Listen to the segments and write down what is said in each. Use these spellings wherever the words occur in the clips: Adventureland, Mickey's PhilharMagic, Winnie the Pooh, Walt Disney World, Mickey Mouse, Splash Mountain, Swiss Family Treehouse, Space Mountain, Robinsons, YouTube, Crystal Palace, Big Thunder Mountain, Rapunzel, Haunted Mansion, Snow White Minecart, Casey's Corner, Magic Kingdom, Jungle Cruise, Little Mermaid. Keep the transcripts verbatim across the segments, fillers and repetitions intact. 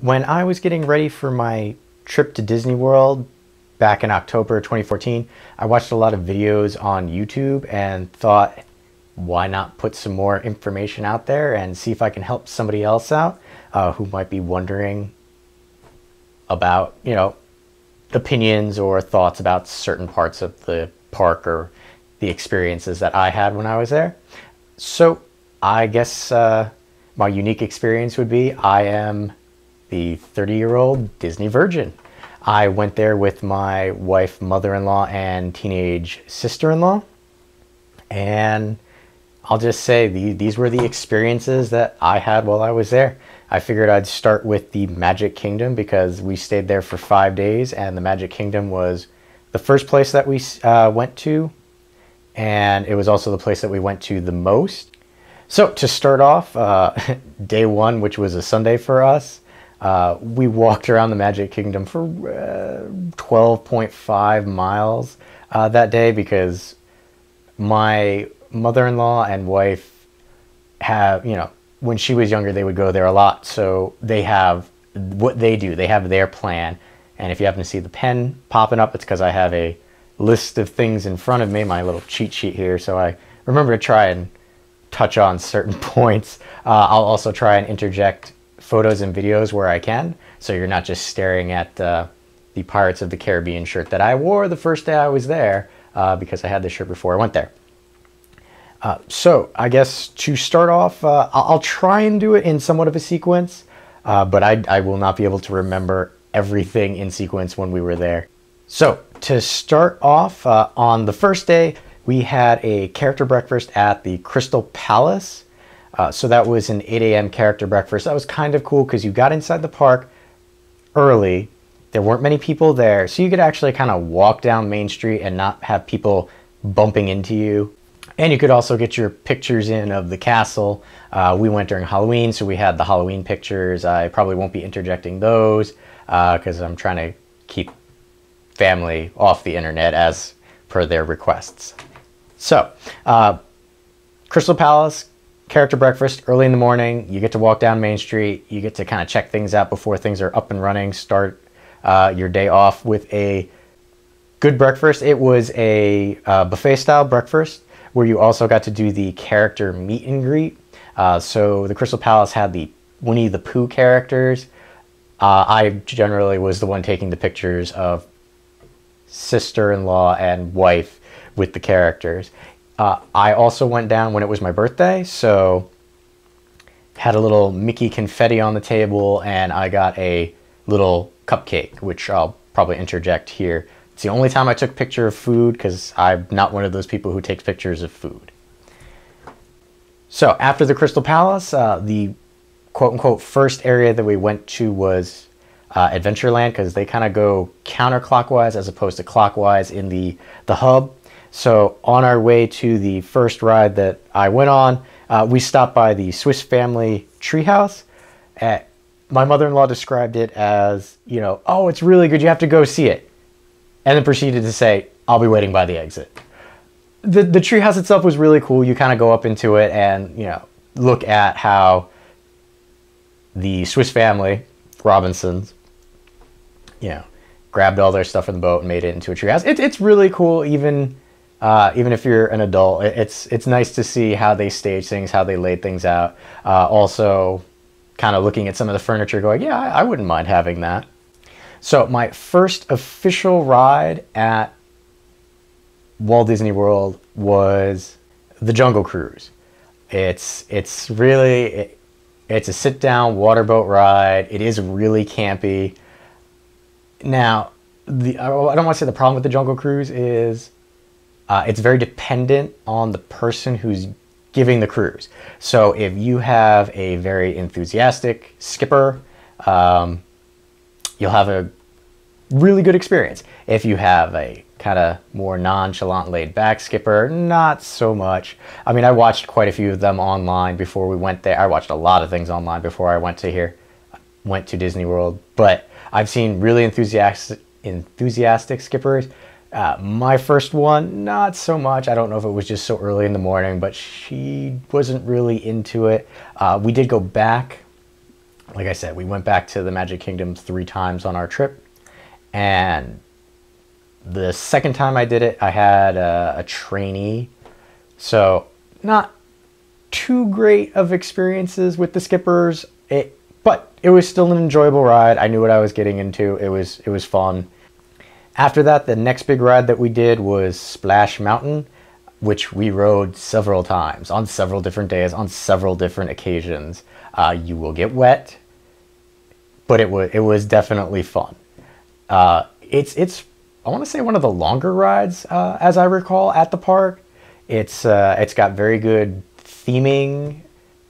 When I was getting ready for my trip to Disney World back in October twenty fourteen, I watched a lot of videos on YouTube and thought, why not put some more information out there and see if I can help somebody else out uh, who might be wondering about, you know, opinions or thoughts about certain parts of the park or the experiences that I had when I was there. So I guess uh, my unique experience would be I am the thirty year old Disney virgin. I went there with my wife, mother-in-law, and teenage sister-in-law, and I'll just say the, these were the experiences that I had while I was there. I figured I'd start with the Magic Kingdom because we stayed there for five days and the Magic Kingdom was the first place that we uh, went to, and it was also the place that we went to the most. So to start off, uh, day one, which was a Sunday for us, uh, we walked around the Magic Kingdom for twelve point five miles uh, that day because my mother-in-law and wife have, you know, when she was younger, they would go there a lot. So they have what they do. They have their plan. And if you happen to see the pen popping up, it's because I have a list of things in front of me, my little cheat sheet here. So I remember to try and touch on certain points. Uh, I'll also try and interject photos and videos where I can. So you're not just staring at uh, the Pirates of the Caribbean shirt that I wore the first day I was there uh, because I had this shirt before I went there. Uh, so I guess to start off, uh, I'll try and do it in somewhat of a sequence, uh, but I, I will not be able to remember everything in sequence when we were there. So to start off, uh, on the first day, we had a character breakfast at the Crystal Palace. Uh, so that was an eight A M character breakfast. That was kind of cool because you got inside the park early. There weren't many people there, so you could actually kind of walk down Main Street and not have people bumping into you. And you could also get your pictures in of the castle. Uh, we went during Halloween, so we had the Halloween pictures. I probably won't be interjecting those because uh, I'm trying to keep family off the internet as per their requests. So, uh, Crystal Palace, character breakfast early in the morning. You get to walk down Main Street. You get to kind of check things out before things are up and running. Start uh, your day off with a good breakfast. It was a uh, buffet-style breakfast, where you also got to do the character meet and greet. Uh, so the Crystal Palace had the Winnie the Pooh characters. Uh, I generally was the one taking the pictures of sister-in-law and wife with the characters. Uh, I also went down when it was my birthday, so had a little Mickey confetti on the table, and I got a little cupcake, which I'll probably interject here. It's the only time I took a picture of food because I'm not one of those people who takes pictures of food. So after the Crystal Palace, uh, the quote-unquote first area that we went to was uh, Adventureland, because they kind of go counterclockwise as opposed to clockwise in the, the hub. So on our way to the first ride that I went on, uh, we stopped by the Swiss Family Treehouse. At, my mother-in-law described it as, you know, oh, it's really good, you have to go see it. And then proceeded to say, I'll be waiting by the exit. The, the treehouse itself was really cool. You kind of go up into it and, you know, look at how the Swiss family, Robinsons, you know, grabbed all their stuff from the boat and made it into a treehouse. It, it's really cool, even uh, even if you're an adult. It, it's, it's nice to see how they stage things, how they laid things out. Uh, also, kind of looking at some of the furniture going, yeah, I, I wouldn't mind having that. So my first official ride at Walt Disney World was the Jungle Cruise. It's, it's really, it, it's a sit down water boat ride. It is really campy. Now, the, I don't want to say the problem with the Jungle Cruise is uh, it's very dependent on the person who's giving the cruise. So if you have a very enthusiastic skipper, um, you'll have a really good experience. If you have a kind of more nonchalant, laid back skipper, not so much. I mean, I watched quite a few of them online before we went there. I watched a lot of things online before I went to here, went to Disney World, but I've seen really enthusiastic, enthusiastic skippers. Uh, my first one, not so much. I don't know if it was just so early in the morning, but she wasn't really into it. Uh, we did go back like I said, we went back to the Magic Kingdom three times on our trip, and the second time I did it, I had a, a trainee, so not too great of experiences with the skippers, it, but it was still an enjoyable ride. I knew what I was getting into. It was, it was fun. After that, the next big ride that we did was Splash Mountain, which we rode several times on several different days, on several different occasions. Uh, you will get wet, but it was, it was definitely fun. Uh, it's, it's, I want to say one of the longer rides, uh, as I recall, at the park. It's, uh, it's got very good theming,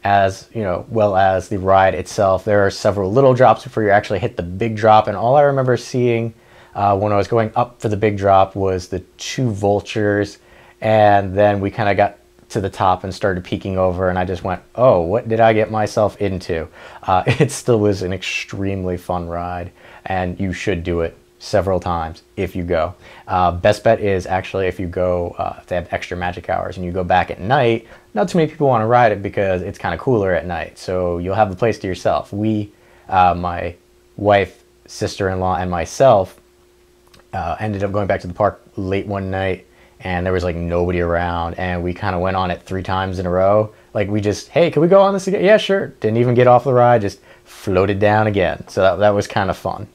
as you know, well as the ride itself. There are several little drops before you actually hit the big drop. And all I remember seeing uh, when I was going up for the big drop was the two vultures. And then we kind of got to the top and started peeking over, and I just went, oh, what did I get myself into? Uh, it still was an extremely fun ride, and you should do it several times if you go. Uh, best bet is actually if you go, uh, if they have extra magic hours and you go back at night, not too many people want to ride it because it's kind of cooler at night. So you'll have the place to yourself. We, uh, my wife, sister-in-law, and myself uh, ended up going back to the park late one night, and there was like nobody around, and we kind of went on it three times in a row. Like we just, hey, can we go on this again? Yeah, sure. Didn't even get off the ride, just floated down again. So that, that was kind of fun.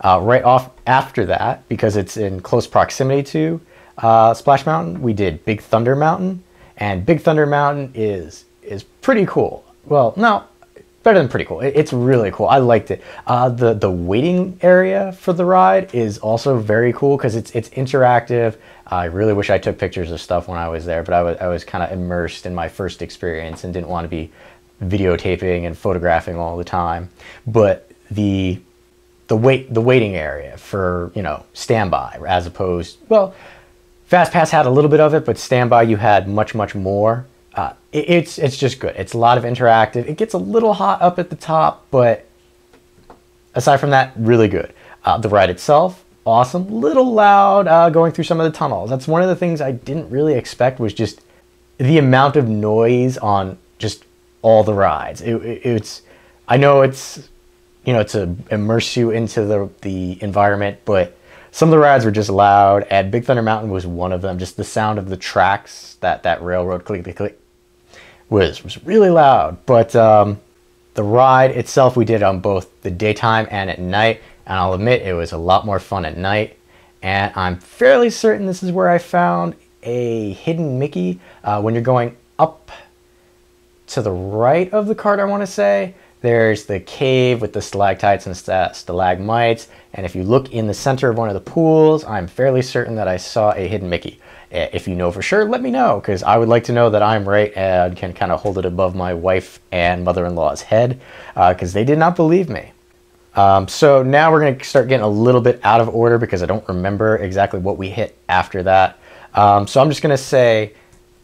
Uh, right off after that, because it's in close proximity to uh, Splash Mountain, we did Big Thunder Mountain, and Big Thunder Mountain is is pretty cool. Well, no, better than pretty cool. It, it's really cool. I liked it. Uh, the the waiting area for the ride is also very cool because it's it's interactive. I really wish I took pictures of stuff when I was there, but I was I was kind of immersed in my first experience and didn't want to be videotaping and photographing all the time. But the The wait, the waiting area for, you know, standby, as opposed, well, Fast Pass had a little bit of it, but standby you had much, much more. Uh, it, it's it's just good. It's a lot of interactive. It gets a little hot up at the top, but aside from that, really good. Uh, the ride itself, awesome. Little loud uh, going through some of the tunnels. That's one of the things I didn't really expect, was just the amount of noise on just all the rides. It, it, it's I know it's. You know, to immerse you into the, the environment, but some of the rides were just loud, and Big Thunder Mountain was one of them. Just the sound of the tracks, that, that railroad click, click, click, was, was really loud. But um, the ride itself we did on both the daytime and at night, and I'll admit it was a lot more fun at night. And I'm fairly certain this is where I found a hidden Mickey. Uh, when you're going up to the right of the cart, I want to say, there's the cave with the stalactites and st stalagmites. And if you look in the center of one of the pools, I'm fairly certain that I saw a hidden Mickey. If you know for sure, let me know, because I would like to know that I'm right and can kind of hold it above my wife and mother-in-law's head, because uh, they did not believe me. Um, so now we're going to start getting a little bit out of order because I don't remember exactly what we hit after that. Um, so I'm just going to say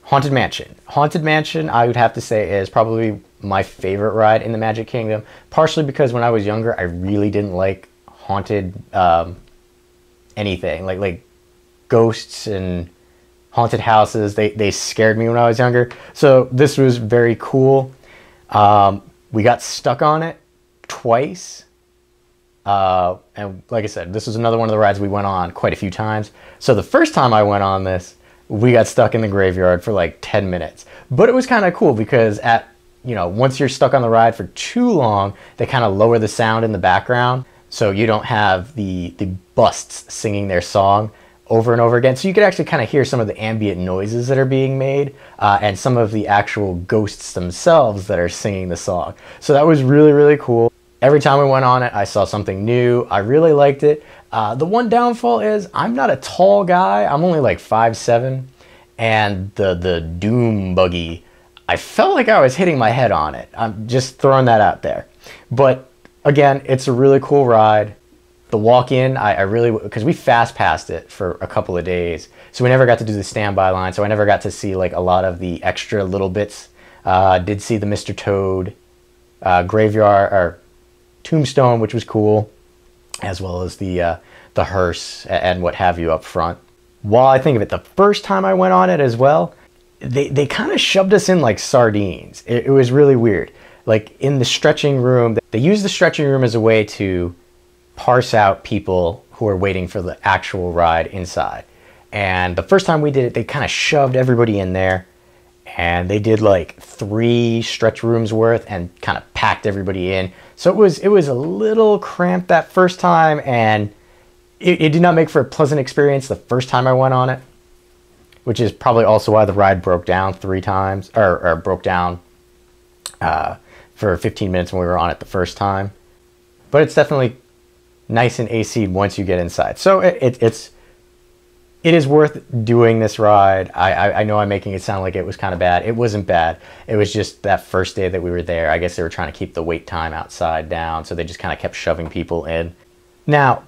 Haunted Mansion. Haunted Mansion, I would have to say, is probably my favorite ride in the Magic Kingdom, partially because when I was younger, I really didn't like haunted um, anything, like like ghosts and haunted houses. They, they scared me when I was younger. So this was very cool. Um, we got stuck on it twice. Uh, and like I said, this was another one of the rides we went on quite a few times. So the first time I went on this, we got stuck in the graveyard for like ten minutes, but it was kind of cool because at you know, once you're stuck on the ride for too long, they kind of lower the sound in the background, so you don't have the, the busts singing their song over and over again. So you could actually kind of hear some of the ambient noises that are being made uh, and some of the actual ghosts themselves that are singing the song. So that was really, really cool. Every time we went on it, I saw something new. I really liked it. Uh, the one downfall is I'm not a tall guy. I'm only like five seven, and the, the doom buggy, I felt like I was hitting my head on it. I'm just throwing that out there. But again, it's a really cool ride. The walk-in, I, I really, because we fast passed it for a couple of days, so we never got to do the standby line, so I never got to see like a lot of the extra little bits. Uh, did see the Mister Toad uh, graveyard or tombstone, which was cool, as well as the, uh, the hearse and what have you up front. While I think of it, the first time I went on it as well, they, they kind of shoved us in like sardines. It, it was really weird. like in the stretching room, they use the stretching room as a way to parse out people who are waiting for the actual ride inside. And the first time we did it, they kind of shoved everybody in there, and they did like three stretch rooms worth and kind of packed everybody in. So it was, it was a little cramped that first time, and it, it did not make for a pleasant experience the first time I went on it, which is probably also why the ride broke down three times, or, or broke down uh, for fifteen minutes when we were on it the first time. But it's definitely nice and A C'd once you get inside. So it, it, it's, it is worth doing this ride. I, I, I know I'm making it sound like it was kind of bad. It wasn't bad. It was just that first day that we were there, I guess they were trying to keep the wait time outside down, so they just kind of kept shoving people in. Now,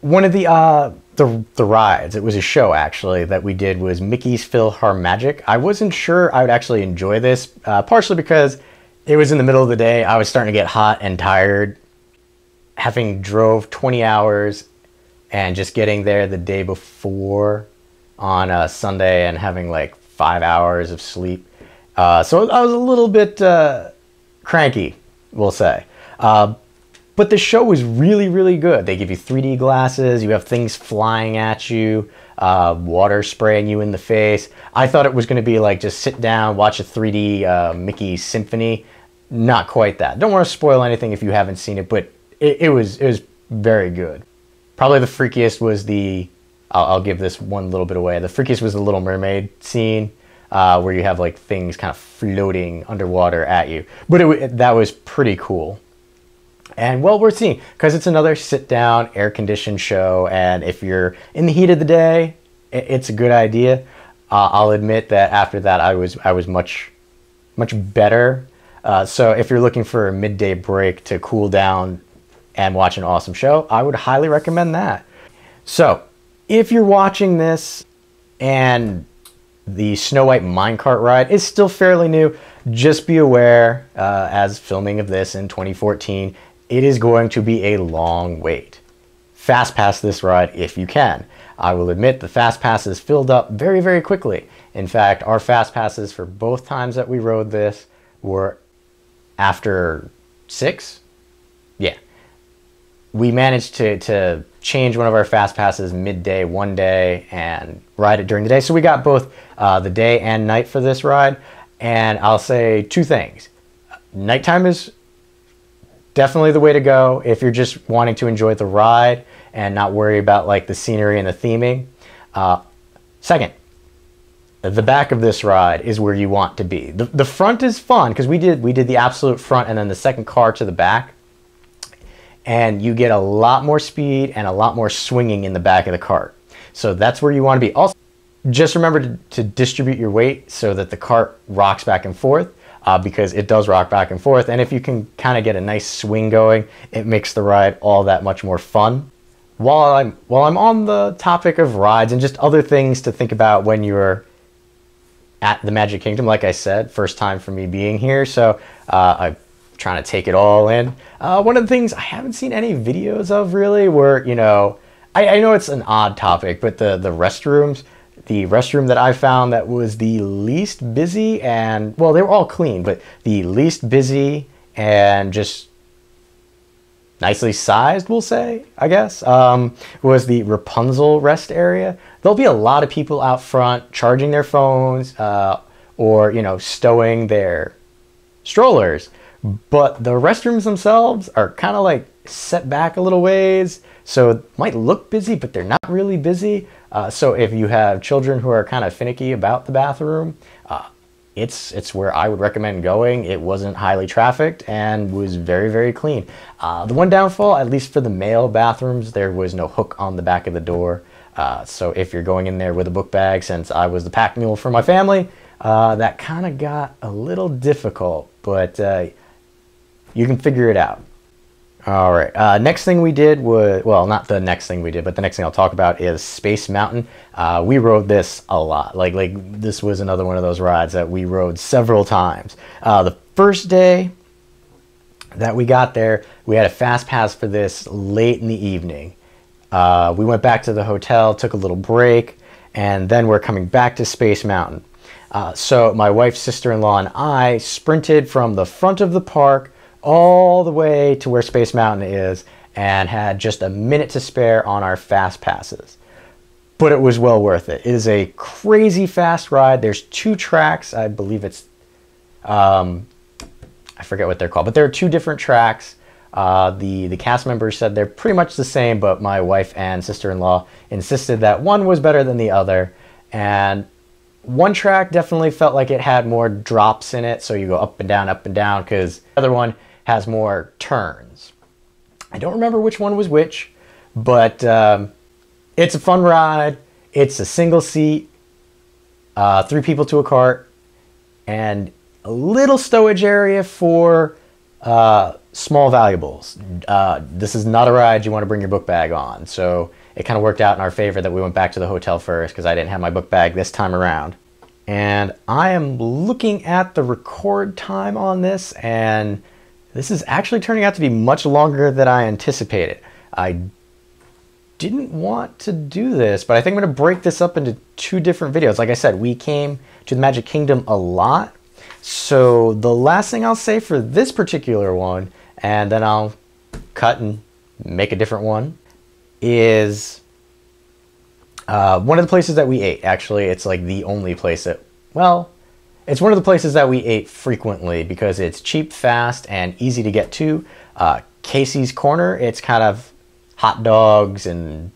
one of the, uh, the, the rides, it was a show actually that we did, was Mickey's PhilharMagic. I wasn't sure I would actually enjoy this, uh, partially because it was in the middle of the day. I was starting to get hot and tired, having drove twenty hours and just getting there the day before on a Sunday and having like five hours of sleep. Uh, so I was a little bit uh, cranky, we'll say. Uh, but the show was really, really good. They give you three D glasses, you have things flying at you, uh, water spraying you in the face. I thought it was gonna be like just sit down, watch a three D uh, Mickey symphony. Not quite that. Don't wanna spoil anything if you haven't seen it, but It, it was it was very good. Probably the freakiest was the, I'll, I'll give this one little bit away, the freakiest was the Little Mermaid scene, uh, where you have like things kind of floating underwater at you. But it, it, that was pretty cool. And well worth seeing, because it's another sit down, air conditioned show, and if you're in the heat of the day, it, it's a good idea. Uh, I'll admit that after that I was, I was much, much better. Uh, so if you're looking for a midday break to cool down and watch an awesome show, I would highly recommend that. So if you're watching this and the Snow White Minecart ride is still fairly new, just be aware, uh, as filming of this in twenty fourteen, it is going to be a long wait. Fast pass this ride if you can. I will admit the fast passes filled up very, very quickly. In fact, our fast passes for both times that we rode this were after six. Yeah. We managed to, to change one of our fast passes midday one day and ride it during the day. So we got both uh, the day and night for this ride. And I'll say two things. Nighttime is definitely the way to go if you're just wanting to enjoy the ride and not worry about like the scenery and the theming. Uh, second, the back of this ride is where you want to be. The, the front is fun because we did, we did the absolute front and then the second car to the back. And you get a lot more speed and a lot more swinging in the back of the cart. So that's where you want to be. Also, just remember to, to distribute your weight so that the cart rocks back and forth, uh, because it does rock back and forth. And if you can kind of get a nice swing going, it makes the ride all that much more fun. While I'm, while I'm on the topic of rides and just other things to think about when you're at the Magic Kingdom, like I said, first time for me being here. So uh, I trying to take it all in. Uh, one of the things I haven't seen any videos of really were, you know, I, I know it's an odd topic, but the, the restrooms, the restroom that I found that was the least busy and, well, they were all clean, but the least busy and just nicely sized, we'll say, I guess, um, was the Rapunzel rest area. There'll be a lot of people out front charging their phones uh, or, you know, stowing their strollers. But the restrooms themselves are kind of like set back a little ways, so it might look busy, but they're not really busy. Uh, so if you have children who are kind of finicky about the bathroom, uh, it's it's where I would recommend going. It wasn't highly trafficked and was very, very clean. Uh, the one downfall, at least for the male bathrooms, there was no hook on the back of the door. Uh, so if you're going in there with a book bag, since I was the pack mule for my family, uh, that kind of got a little difficult, but uh, you can figure it out. All right, uh, next thing we did was, well, not the next thing we did, but the next thing I'll talk about is Space Mountain. Uh, we rode this a lot. Like, like this was another one of those rides that we rode several times. Uh, the first day that we got there, we had a fast pass for this late in the evening. Uh, we went back to the hotel, took a little break, and then we're coming back to Space Mountain. Uh, so my wife's sister-in-law and I sprinted from the front of the park all the way to where Space Mountain is and had just a minute to spare on our fast passes. But it was well worth it. It is a crazy fast ride. There's two tracks. I believe it's, um, I forget what they're called, but there are two different tracks. Uh, the, the cast members said they're pretty much the same, but my wife and sister-in-law insisted that one was better than the other. And one track definitely felt like it had more drops in it. So you go up and down, up and down, because the other one has more turns. I don't remember which one was which, but um, it's a fun ride. It's a single seat, uh, three people to a cart, and a little stowage area for uh, small valuables. Uh, this is not a ride you want to bring your book bag on. So it kind of worked out in our favor that we went back to the hotel first because I didn't have my book bag this time around. And I am looking at the record time on this, and this is actually turning out to be much longer than I anticipated. I didn't want to do this, but I think I'm going to break this up into two different videos. Like I said, we came to the Magic Kingdom a lot. So the last thing I'll say for this particular one, and then I'll cut and make a different one, is uh, one of the places that we ate. Actually, it's like the only place that, well, it's one of the places that we ate frequently because it's cheap, fast, and easy to get to. Uh, Casey's Corner, it's kind of hot dogs and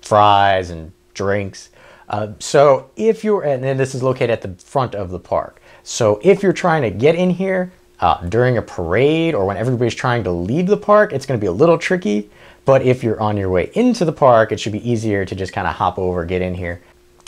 fries and drinks. Uh, so if you're, and then this is located at the front of the park. So if you're trying to get in here uh, during a parade or when everybody's trying to leave the park, it's going to be a little tricky. But if you're on your way into the park, it should be easier to just kind of hop over, get in here.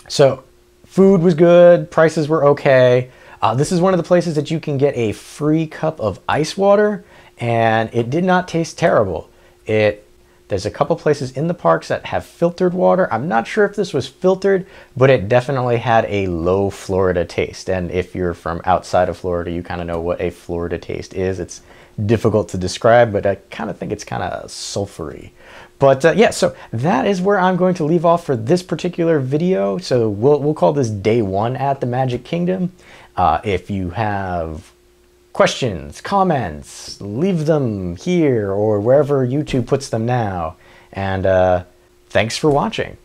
So food was good, prices were okay. Uh, this is one of the places that you can get a free cup of ice water, and it did not taste terrible. It, there's a couple places in the parks that have filtered water. I'm not sure if this was filtered, but it definitely had a low Florida taste. And if you're from outside of Florida, you kind of know what a Florida taste is. It's difficult to describe, but I kind of think it's kind of sulfury. But uh, yeah, so that is where I'm going to leave off for this particular video. So we'll, we'll call this day one at the Magic Kingdom. Uh, if you have questions, comments, leave them here or wherever YouTube puts them now. And uh, thanks for watching.